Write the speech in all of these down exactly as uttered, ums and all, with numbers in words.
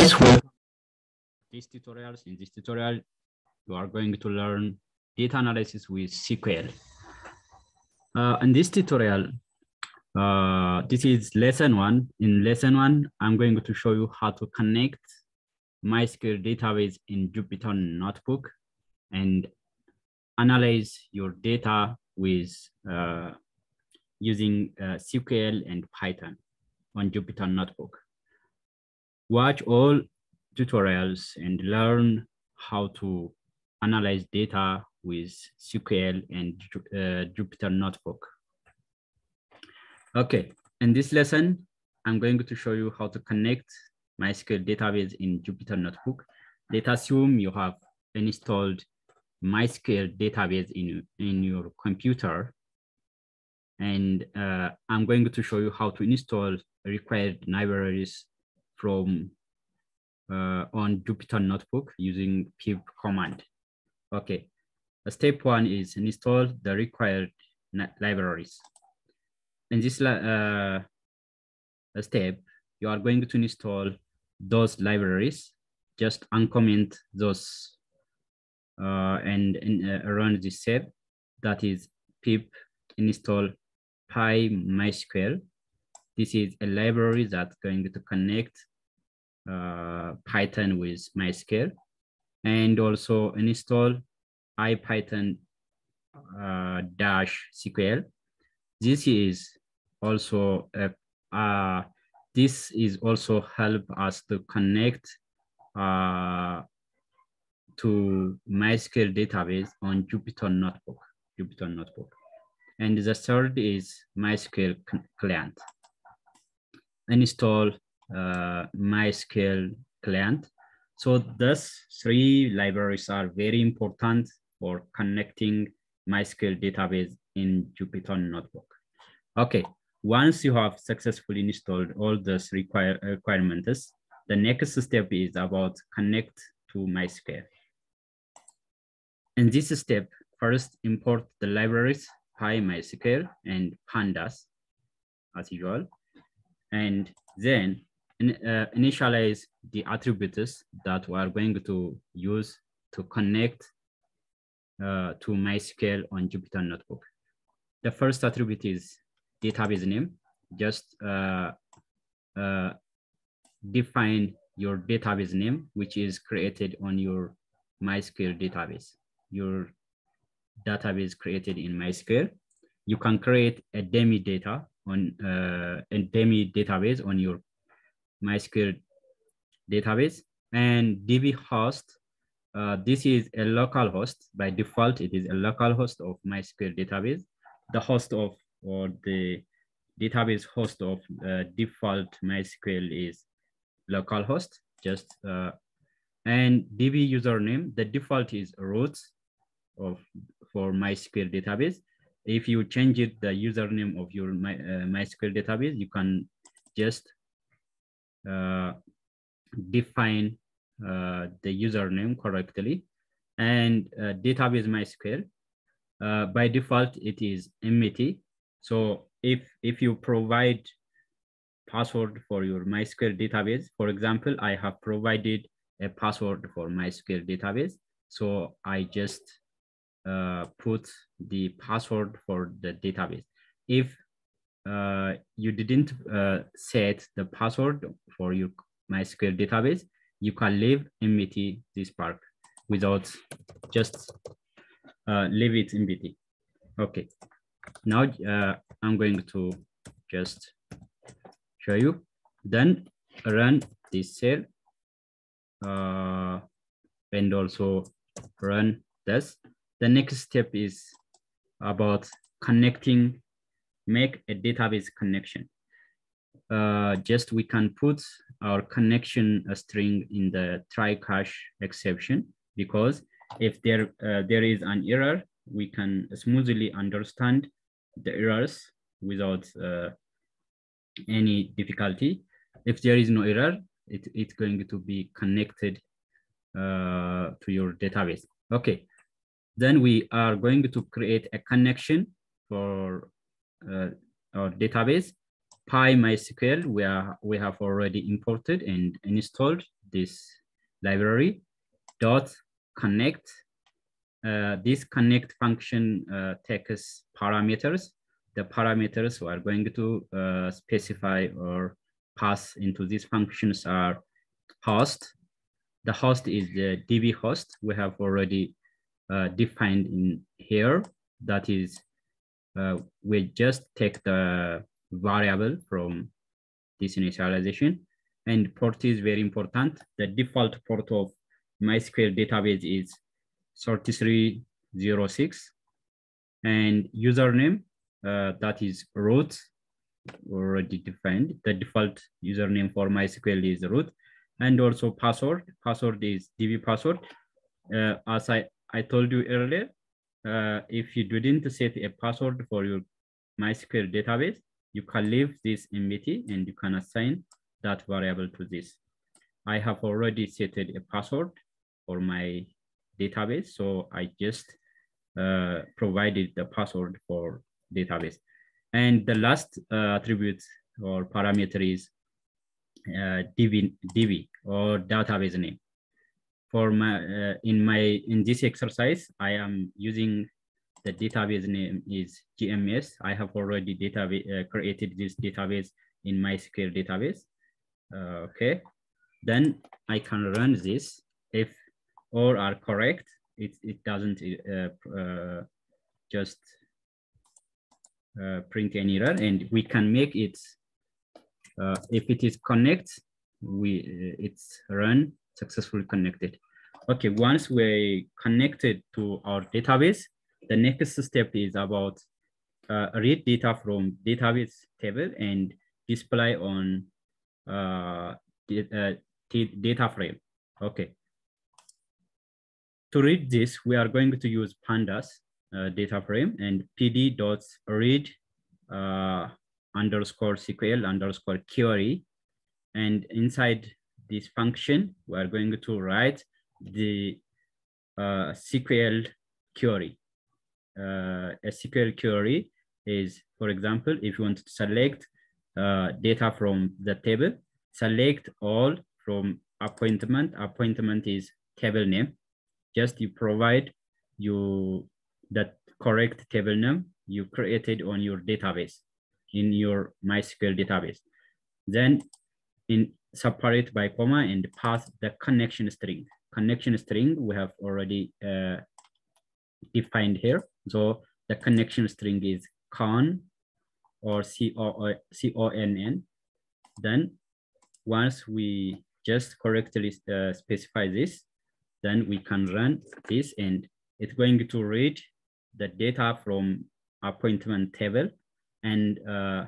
guys with this tutorials. In this tutorial, you are going to learn data analysis with S Q L. Uh, in this tutorial, uh, this is lesson one. In lesson one, I'm going to show you how to connect MySQL database in Jupyter Notebook and analyze your data with uh, using uh, S Q L and Python on Jupyter Notebook. Watch all tutorials and learn how to analyze data with S Q L and uh, Jupyter Notebook. Okay, in this lesson, I'm going to show you how to connect MySQL database in Jupyter Notebook. Let's assume you have installed MySQL database in, in your computer. And uh, I'm going to show you how to install required libraries from uh, on Jupyter Notebook using pip command. Okay, step one is install the required libraries. In this uh, step, you are going to install those libraries. Just uncomment those uh, and, and uh, run this step. That is pip install pyMySQL. This is a library that's going to connect uh, Python with MySQL, and also install IPython uh, dash S Q L. This is also a, uh, this is also help us to connect uh, to MySQL database on Jupyter Notebook. Jupyter Notebook. And the third is MySQL client. Install uh, MySQL client. So these three libraries are very important for connecting MySQL database in Jupyter Notebook. Okay, once you have successfully installed all these require requirements, the next step is about connect to MySQL. In this step, first import the libraries pyMySQL and Pandas as usual, and then in, uh, initialize the attributes that we are going to use to connect uh, to MySQL on Jupyter Notebook. The first attribute is database name. Just uh, uh, define your database name, which is created on your MySQL database. Your database created in MySQL. You can create a dummy data on uh, a dummy database on your MySQL database. And D B host, uh, this is a local host. By default, it is a local host of MySQL database. The host of, or the database host of uh, default MySQL is localhost. Just uh, and D B username, the default is root of for MySQL database. If you change it, the username of your My, uh, MySQL database, you can just uh, define uh, the username correctly. And uh, database MySQL, uh, by default, it is empty. So if, if you provide password for your MySQL database, for example, I have provided a password for MySQL database. So I just Uh, put the password for the database. If uh, you didn't uh, set the password for your MySQL database, you can leave empty this part without just uh, leave it empty. Okay, now uh, I'm going to just show you. Then run this cell uh, and also run this. The next step is about connecting, make a database connection. Uh, just we can put our connection string in the try catch exception, because if there, uh, there is an error, we can smoothly understand the errors without uh, any difficulty. If there is no error, it, it's going to be connected uh, to your database. Okay. Then we are going to create a connection for uh, our database. PyMySQL, we, are, we have already imported and installed. this library dot connect. Uh, this connect function uh, takes parameters. The parameters we are going to uh, specify or pass into these functions are host. The host is the D B host we have already uh, defined in here. That is, uh, we just take the variable from this initialization. And port is very important. The default port of MySQL database is thirty-three oh six, and username uh, that is root, already defined. The default username for MySQL is root, and also password. Password is D B password. Uh, as I, I told you earlier, uh, if you didn't set a password for your MySQL database, you can leave this empty and you can assign that variable to this. I have already set a password for my database, so I just uh, provided the password for database. And the last uh, attribute or parameter is uh, D B, D B or database name. For my uh, in my in this exercise, I am using the database name is G M S. I have already database uh, created this database in MySQL database. Uh, okay, then I can run this if all are correct. It, it doesn't uh, uh, just uh, print an error, and we can make it, uh, if it is connect, we uh, it's run successfully connected. Okay, once we connected to our database, the next step is about uh, read data from database table and display on uh, data, data frame. Okay. To read this, we are going to use pandas uh, data frame and pd.read uh, underscore S Q L underscore query. And inside this function, we are going to write the uh, S Q L query. Uh, a S Q L query is, for example, if you want to select uh, data from the table, select all from appointment. Appointment is table name. Just you provide you that correct table name you created on your database, in your MySQL database. Then in separate by comma and pass the connection string. Connection string we have already uh, defined here. So the connection string is con or C O N N. Then once we just correctly uh, specify this, then we can run this and it's going to read the data from appointment table and uh,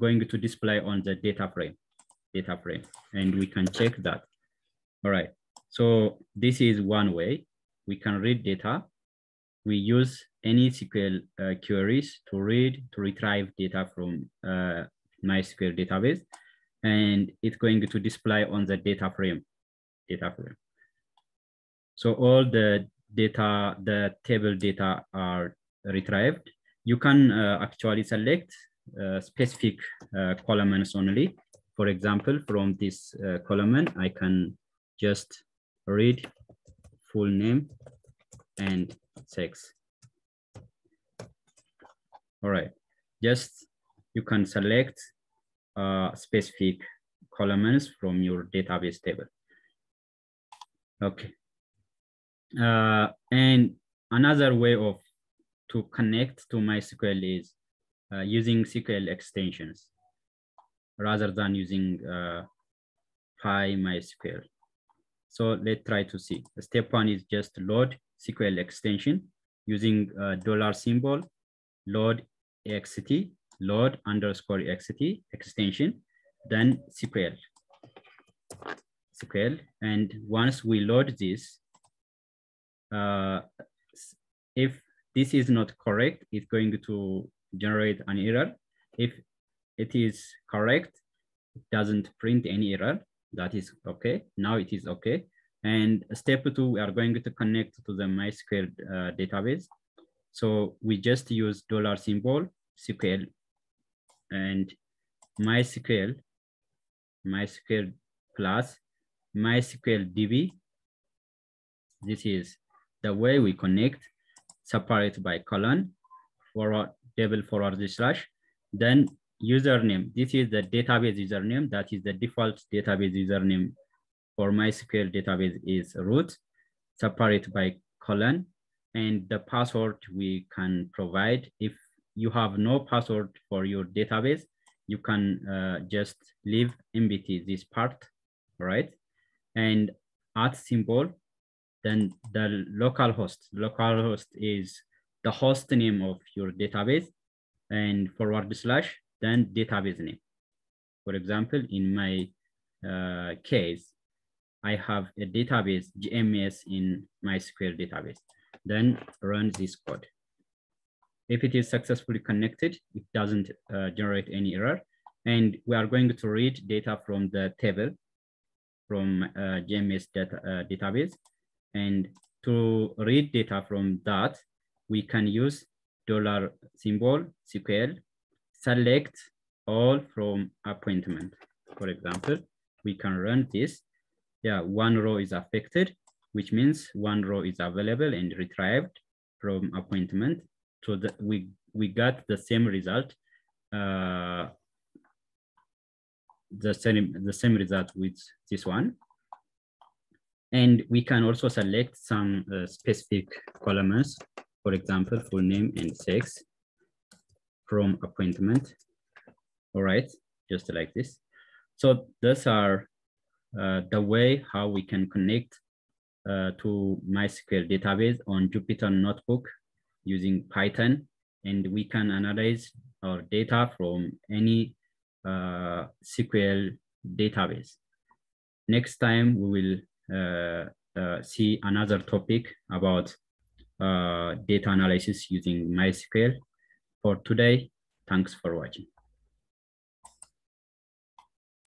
going to display on the data frame, data frame. And we can check that. All right, so this is one way we can read data. We use any S Q L uh, queries to read, to retrieve data from uh, MySQL database. And it's going to display on the data frame, data frame. So all the data, the table data are retrieved. You can uh, actually select uh, specific uh, columns only. For example, from this uh, column, I can just read full name and sex. All right, just you can select uh, specific columns from your database table. Okay. Uh, and another way of to connect to MySQL is uh, using S Q L extensions rather than using uh, pyMySQL. So let's try to see. Step one is just load S Q L extension using uh, dollar symbol, load ext, load underscore ext extension, then S Q L. S Q L. And once we load this, Uh, if this is not correct, it's going to generate an error. If it is correct, it doesn't print any error. That is okay. Now it is okay. And step two, we are going to connect to the MySQL uh, database. So we just use dollar symbol, S Q L, and MySQL, MySQL plus MySQL D B. This is the way we connect, separate by colon, forward, double forward slash, then username. This is the database username. That is the default database username for MySQL database is root, separate by colon, and the password we can provide. If you have no password for your database, you can uh, just leave empty this part, right? And at symbol, then the local host. Local host is the host name of your database, and forward slash, then database name. For example, in my uh, case, I have a database G M S in MySQL database. Then run this code. If it is successfully connected, it doesn't uh, generate any error. And we are going to read data from the table, from uh, G M S data, uh, database. And to read data from that, we can use dollar symbol S Q L, select all from appointment. For example, we can run this. Yeah, one row is affected, which means one row is available and retrieved from appointment. So that we, we got the same result, uh, the same, the same result with this one. And we can also select some uh, specific columns, for example, full name and sex from appointment. All right, just like this. So those are uh, the way how we can connect uh, to MySQL database on Jupyter Notebook using Python, and we can analyze our data from any uh, S Q L database. Next time, we will uh, uh, see another topic about uh, data analysis using MySQL. For today, thanks for watching.